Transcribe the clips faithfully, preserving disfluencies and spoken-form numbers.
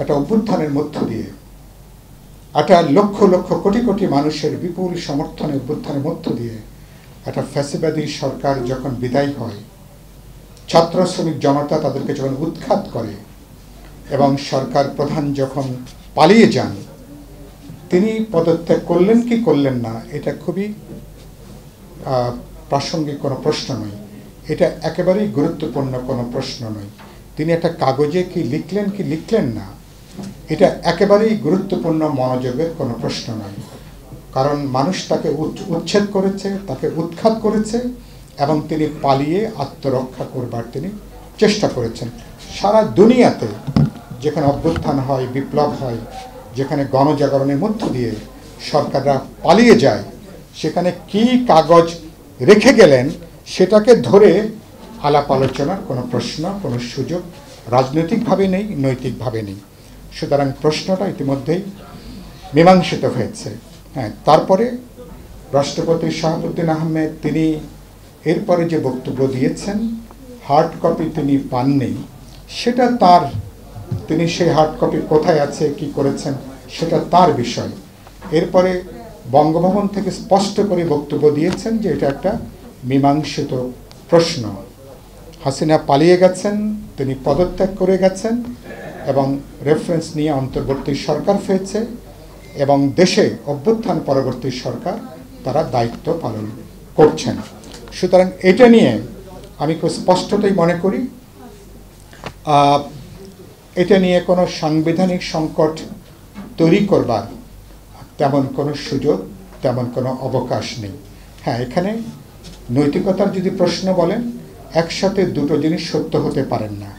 একটা অভ্যুত্থানের মধ্য দিয়ে, একটা লক্ষ লক্ষ কোটি কোটি মানুষের বিপুল সমর্থনে অভ্যুত্থানের মধ্য দিয়ে একটা ফ্যাসিবাদী সরকার যখন বিদায় হয়, ছাত্র শ্রমিক জনতা তাদেরকে যখন উৎখাত করে এবং সরকার প্রধান যখন পালিয়ে যান, তিনি পদত্যাগ করলেন কি করলেন না এটা খুবই প্রাসঙ্গিক কোনো প্রশ্ন নয়, এটা একেবারেই গুরুত্বপূর্ণ কোনো প্রশ্ন নয়। তিনি একটা কাগজে কি লিখলেন কি লিখলেন না এটা একেবারেই গুরুত্বপূর্ণ মনোযোগের কোনো প্রশ্ন নয়, কারণ মানুষ তাকে উচ্ছেদ করেছে, তাকে উৎখাত করেছে এবং তিনি পালিয়ে আত্মরক্ষা করবার তিনি চেষ্টা করেছেন। সারা দুনিয়াতে যেখানে অভ্যুত্থান হয়, বিপ্লব হয়, যেখানে গণজাগরণের মধ্য দিয়ে সরকাররা পালিয়ে যায়, সেখানে কি কাগজ রেখে গেলেন সেটাকে ধরে আলাপ আলোচনার কোনো প্রশ্ন, কোনো সুযোগ রাজনৈতিকভাবে নেই, নৈতিকভাবে নেই। সুতরাং প্রশ্নটা ইতিমধ্যেই মীমাংসিত হয়েছে। হ্যাঁ, তারপরে রাষ্ট্রপতি শাহাবুদ্দিন আহমেদ তিনি এরপরে যে বক্তব্য দিয়েছেন, হার্ড কপি তিনি পাননি, সেটা তার, তিনি সেই হার্ড কপি কোথায় আছে কি করেছেন সেটা তার বিষয়। এরপরে বঙ্গভবন থেকে স্পষ্ট করে বক্তব্য দিয়েছেন যে এটা একটা মীমাংসিত প্রশ্ন। হাসিনা পালিয়ে গেছেন, তিনি পদত্যাগ করে গেছেন এবং রেফারেন্স নিয়ে অন্তর্বর্তী সরকার হয়েছে এবং দেশে অভ্যুত্থান পরবর্তী সরকার তারা দায়িত্ব পালন করছেন। সুতরাং এটা নিয়ে আমি খুব স্পষ্টতই মনে করি এটা নিয়ে কোনো সাংবিধানিক সংকট তৈরি করবার তেমন কোনো সুযোগ, তেমন কোনো অবকাশ নেই। হ্যাঁ, এখানে নৈতিকতার যদি প্রশ্ন বলেন, একসাথে দুটো জিনিস সত্য হতে পারেন না।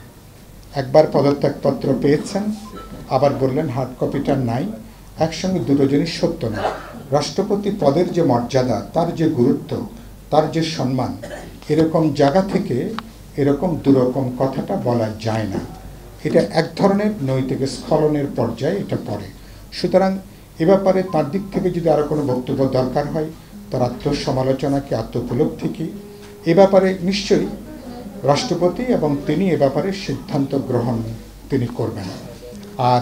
একবার পদত্যাগপত্র পেয়েছেন, আবার বললেন হার্ড কপিটা নাই, একসঙ্গে দুটো জিনিস সত্য না। রাষ্ট্রপতি পদের যে মর্যাদা, তার যে গুরুত্ব, তার যে সম্মান, এরকম জায়গা থেকে এরকম দুরকম কথাটা বলা যায় না। এটা এক ধরনের নৈতিক স্খলনের পর্যায়ে এটা পড়ে। সুতরাং এ ব্যাপারে তার দিক থেকে যদি আরও কোনো বক্তব্য দরকার হয়, তার আত্মসমালোচনা কি, আত্মোপলব্ধি কি, এ ব্যাপারে নিশ্চয়ই রাষ্ট্রপতি এবং তিনি এ ব্যাপারে সিদ্ধান্ত গ্রহণ তিনি করবেন। আর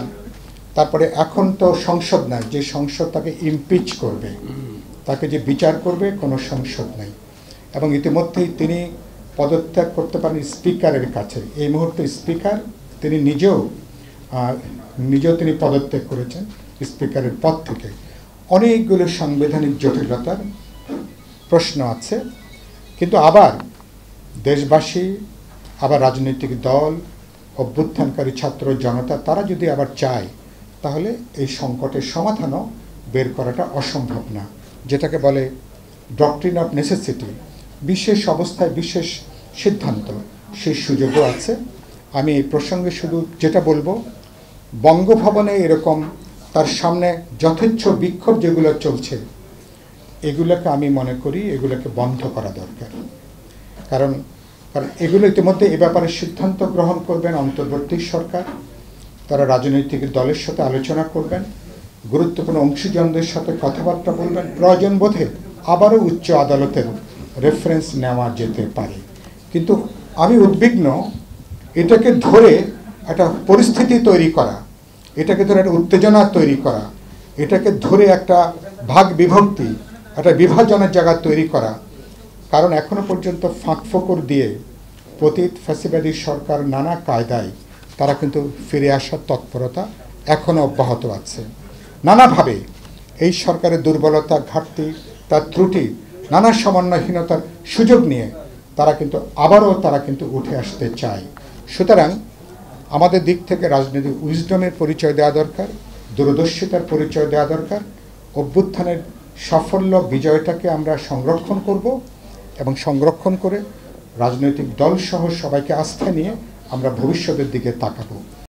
তারপরে এখন তো সংসদ নাই যে সংসদ তাকে ইমপিচ করবে, তাকে যে বিচার করবে, কোনো সংসদ নাই। এবং ইতিমধ্যেই তিনি পদত্যাগ করতে পারেন স্পিকারের কাছে। এই মুহূর্তে স্পিকার তিনি নিজেও নিজেও তিনি পদত্যাগ করেছেন স্পিকারের পদ থেকে। অনেকগুলো সাংবিধানিক জটিলতার প্রশ্ন আছে, কিন্তু আবার দেশবাসী, আবার রাজনৈতিক দল, অভ্যুত্থানকারী ছাত্র জনতা তারা যদি আবার চায়, তাহলে এই সংকটের সমাধানও বের করাটা অসম্ভব না। যেটাকে বলে ডক্ট্রিন অফ নেসেসিটি, বিশেষ অবস্থায় বিশেষ সিদ্ধান্ত, সেই সুযোগও আছে। আমি এই প্রসঙ্গে শুধু যেটা বলবো, বঙ্গভবনে এরকম তার সামনে যথেচ্ছ বিক্ষোভ যেগুলো চলছে, এগুলোকে আমি মনে করি এগুলোকে বন্ধ করা দরকার। কারণ কারণ এগুলো ইতিমধ্যে এ ব্যাপারে সিদ্ধান্ত গ্রহণ করবেন অন্তর্বর্তী সরকার, তারা রাজনৈতিক দলের সাথে আলোচনা করবেন, গুরুত্বপূর্ণ অংশীজনদের সাথে কথাবার্তা বলবেন, প্রয়োজন বোধে আবারও উচ্চ আদালতের রেফারেন্স নেওয়া যেতে পারে। কিন্তু আমি উদ্বিগ্ন এটাকে ধরে একটা পরিস্থিতি তৈরি করা, এটাকে ধরে একটা উত্তেজনা তৈরি করা, এটাকে ধরে একটা ভাগ বিভক্তি, একটা বিভাজনের জায়গা তৈরি করা। কারণ এখনো পর্যন্ত ফাঁক ফোকর দিয়ে পতিত ফ্যাসিবাদী সরকার নানা কায়দায় তারা কিন্তু ফিরে আসার তৎপরতা এখনও অব্যাহত আছে। নানাভাবে এই সরকারের দুর্বলতা, ঘাটতি, তার ত্রুটি, নানা সমন্বয়হীনতার সুযোগ নিয়ে তারা কিন্তু আবারও তারা কিন্তু উঠে আসতে চায়। সুতরাং আমাদের দিক থেকে রাজনৈতিক উইজডমের পরিচয় দেওয়া দরকার, দূরদর্শিতার পরিচয় দেওয়া দরকার। অভ্যুত্থানের সাফল্য, বিজয়টাকে আমরা সংরক্ষণ করব এবং সংরক্ষণ করে রাজনৈতিক দলসহ সবাইকে আস্থা নিয়ে আমরা ভবিষ্যতের দিকে তাকাবো।